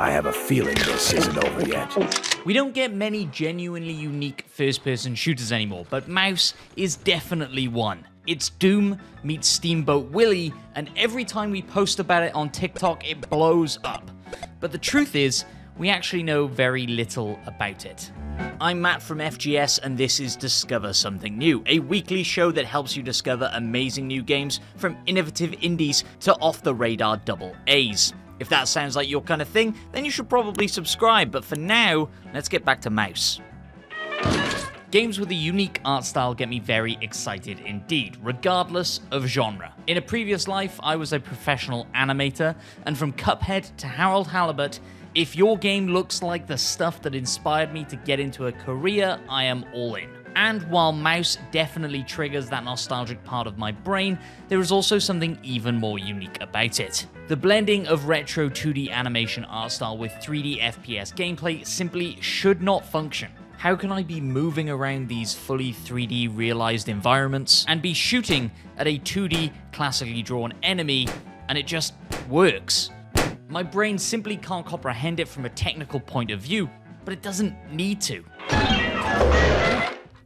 I have a feeling this isn't over yet. We don't get many genuinely unique first-person shooters anymore, but Mouse is definitely one. It's Doom meets Steamboat Willie, and every time we post about it on TikTok, it blows up. But the truth is, we actually know very little about it. I'm Matt from FGS, and this is Discover Something New, a weekly show that helps you discover amazing new games from innovative indies to off-the-radar double A's. If that sounds like your kind of thing, then you should probably subscribe, but for now, let's get back to Mouse. Games with a unique art style get me very excited indeed, regardless of genre. In a previous life, I was a professional animator, and from Cuphead to Harold Halibut, if your game looks like the stuff that inspired me to get into a career, I am all in. And while Mouse definitely triggers that nostalgic part of my brain, there is also something even more unique about it. The blending of retro 2D animation art style with 3D FPS gameplay simply should not function. How can I be moving around these fully 3D realized environments and be shooting at a 2D classically drawn enemy and it just works? My brain simply can't comprehend it from a technical point of view, but it doesn't need to.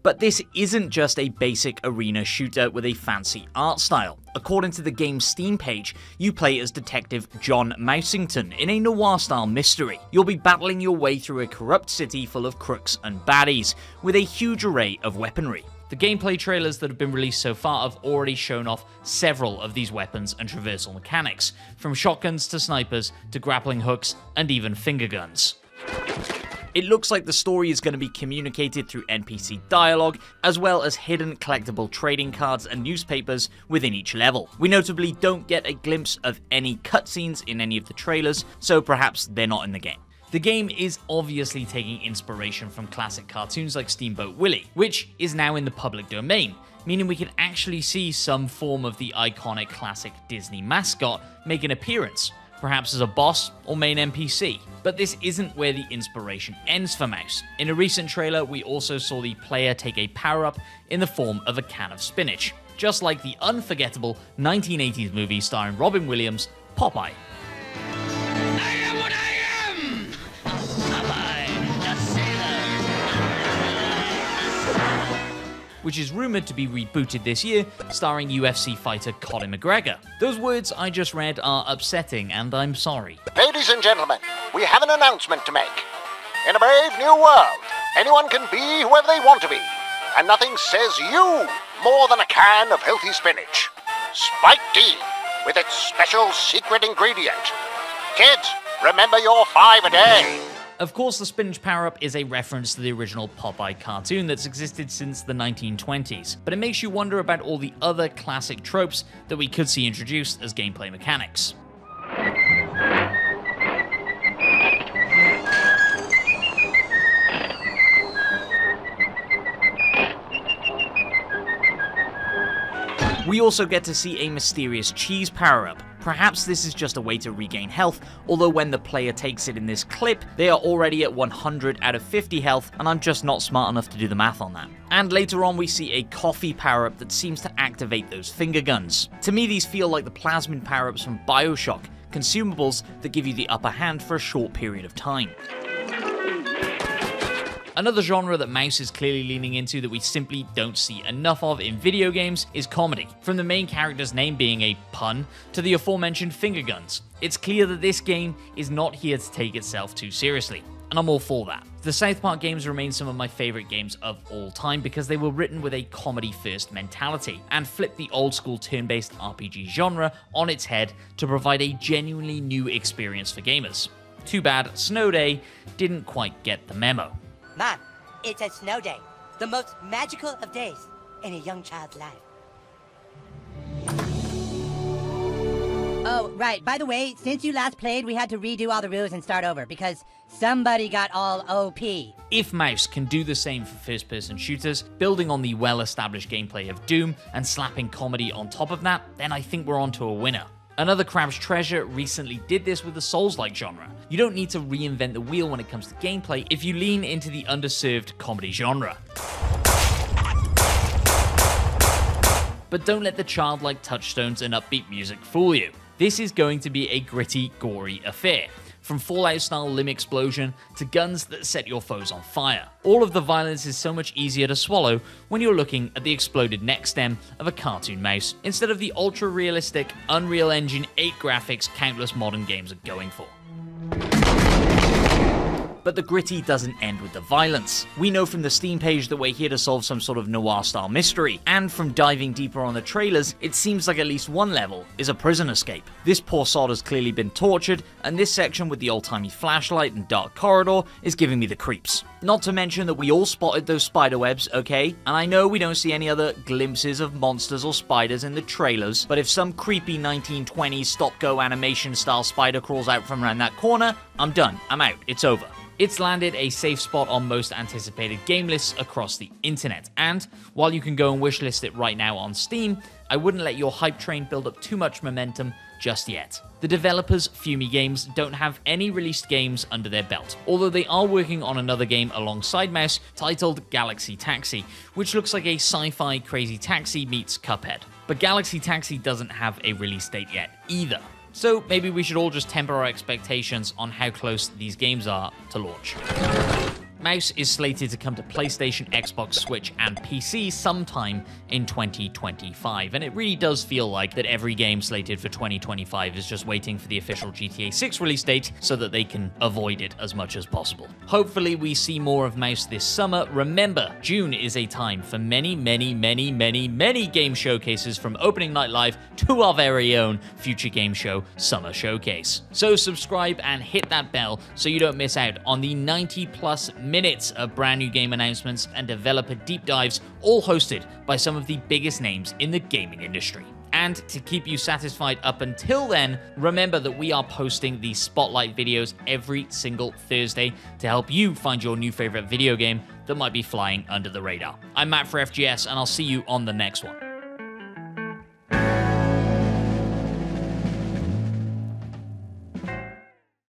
But this isn't just a basic arena shooter with a fancy art style. According to the game's Steam page, you play as Detective John Mousington in a noir-style mystery. You'll be battling your way through a corrupt city full of crooks and baddies, with a huge array of weaponry. The gameplay trailers that have been released so far have already shown off several of these weapons and traversal mechanics, from shotguns to snipers to grappling hooks and even finger guns. It looks like the story is going to be communicated through NPC dialogue, as well as hidden collectible trading cards and newspapers within each level. We notably don't get a glimpse of any cutscenes in any of the trailers, so perhaps they're not in the game. The game is obviously taking inspiration from classic cartoons like Steamboat Willie, which is now in the public domain, meaning we can actually see some form of the iconic classic Disney mascot make an appearance, perhaps as a boss or main NPC. But this isn't where the inspiration ends for Mouse. In a recent trailer, we also saw the player take a power-up in the form of a can of spinach, just like the unforgettable 1980s movie starring Robin Williams, Popeye. I am what I am! Popeye, the sailor! Which is rumored to be rebooted this year, starring UFC fighter Conor McGregor. Those words I just read are upsetting, and I'm sorry. Ladies and gentlemen, we have an announcement to make. In a brave new world, anyone can be whoever they want to be, and nothing says you more than a can of healthy spinach. Spike D, with its special secret ingredient. Kids, remember your 5 a day. Of course, the spinach power-up is a reference to the original Popeye cartoon that's existed since the 1920s, but it makes you wonder about all the other classic tropes that we could see introduced as gameplay mechanics. We also get to see a mysterious cheese power-up. Perhaps this is just a way to regain health, although when the player takes it in this clip, they are already at 100 out of 50 health, and I'm just not smart enough to do the math on that. And later on we see a coffee power-up that seems to activate those finger guns. To me, these feel like the plasmid power-ups from Bioshock, consumables that give you the upper hand for a short period of time. Another genre that Mouse is clearly leaning into that we simply don't see enough of in video games is comedy. From the main character's name being a pun to the aforementioned finger guns, it's clear that this game is not here to take itself too seriously, and I'm all for that. The South Park games remain some of my favorite games of all time because they were written with a comedy-first mentality and flipped the old-school turn-based RPG genre on its head to provide a genuinely new experience for gamers. Too bad Snow Day didn't quite get the memo. Mom, it's a snow day, the most magical of days in a young child's life. Oh, right, by the way, since you last played, we had to redo all the rules and start over, because somebody got all OP. If Mouse can do the same for first-person shooters, building on the well-established gameplay of Doom and slapping comedy on top of that, then I think we're onto a winner. Another Crab's Treasure recently did this with the Souls-like genre. You don't need to reinvent the wheel when it comes to gameplay if you lean into the underserved comedy genre. But don't let the childlike touchstones and upbeat music fool you. This is going to be a gritty, gory affair, from Fallout-style limb explosion to guns that set your foes on fire. All of the violence is so much easier to swallow when you're looking at the exploded neck stem of a cartoon mouse instead of the ultra-realistic Unreal Engine 8 graphics countless modern games are going for. But the gritty doesn't end with the violence. We know from the Steam page that we're here to solve some sort of noir-style mystery, and from diving deeper on the trailers, it seems like at least one level is a prison escape. This poor sod has clearly been tortured, and this section with the old-timey flashlight and dark corridor is giving me the creeps. Not to mention that we all spotted those spiderwebs, okay? And I know we don't see any other glimpses of monsters or spiders in the trailers, but if some creepy 1920s stop-go animation-style spider crawls out from around that corner, I'm done, I'm out, it's over. It's landed a safe spot on most anticipated game lists across the internet, and while you can go and wishlist it right now on Steam, I wouldn't let your hype train build up too much momentum just yet. The developers, Fumi Games, don't have any released games under their belt, although they are working on another game alongside Mouse titled Galaxy Taxi, which looks like a sci-fi Crazy Taxi meets Cuphead. But Galaxy Taxi doesn't have a release date yet either. So maybe we should all just temper our expectations on how close these games are to launch. Mouse is slated to come to PlayStation, Xbox, Switch, and PC sometime in 2025, and it really does feel like that every game slated for 2025 is just waiting for the official GTA 6 release date so that they can avoid it as much as possible. Hopefully we see more of Mouse this summer. Remember, June is a time for many game showcases, from Opening Night Live to our very own Future Game Show Summer Showcase. So subscribe and hit that bell so you don't miss out on the 90+ minutes of brand new game announcements and developer deep dives, all hosted by some of the biggest names in the gaming industry. And to keep you satisfied up until then, remember that we are posting these spotlight videos every single Thursday to help you find your new favorite video game that might be flying under the radar. I'm Matt for FGS, and I'll see you on the next one.